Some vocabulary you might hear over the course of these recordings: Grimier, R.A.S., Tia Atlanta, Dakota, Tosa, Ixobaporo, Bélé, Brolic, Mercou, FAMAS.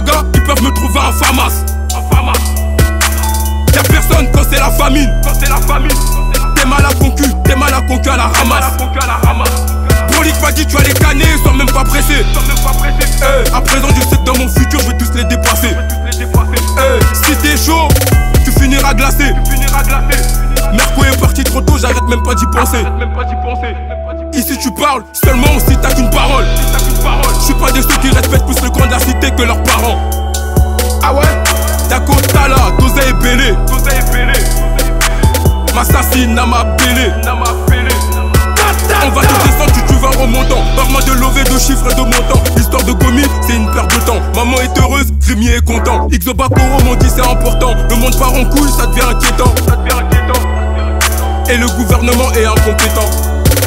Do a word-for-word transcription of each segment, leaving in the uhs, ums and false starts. saga, ils peuvent me trouver en FAMAS. Y'a personne quand c'est la famine. T'es mal à concu, t'es mal à concu à la ramasse. Brolic m'a dit tu vas les canner sans même pas presser. À présent je sais que dans mon futur je vais tous les dépasser. Si t'es chaud, tu finiras glacé. Mercou est parti trop tôt, j'arrête même pas d'y penser. Ici tu parles seulement si t'as qu'une parole. Je suis pas de ceux qui respectent plus le camp de la cité que leurs parents. Ah ouais? Dakota là, Tosa et Bélé. M'assassine à ma Bélé. On va te descendre, tu te vas en remontant. Parle-moi de lever de chiffres et de montants. L'histoire de Gomi, c'est une perte de temps. Maman est heureuse, Grimier est content. Ixobaporo m'ont dit c'est important. Le monde part en couille, ça devient inquiétant. Et le gouvernement est incompétent.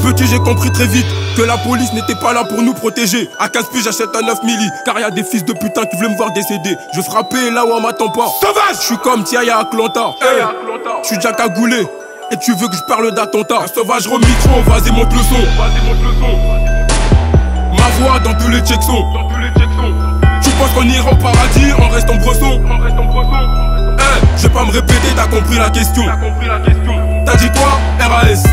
Petit, j'ai compris très vite que la police n'était pas là pour nous protéger. À quinze piges, j'achète un neuf milli. Car y'a des fils de putain qui veulent me voir décéder. Je frappais là où on m'attend pas. Sauvage! Je suis comme Tia Atlanta. Hey, je suis déjà cagoulé. Et tu veux que je parle d'attentat? Sauvage, remix micro, vas-y, monte le son. Ma voix dans tous les checksons. Tu penses qu'on ira au paradis en restant bresson? Hey, je vais pas me répéter, t'as compris la question. T'as dit quoi? R A S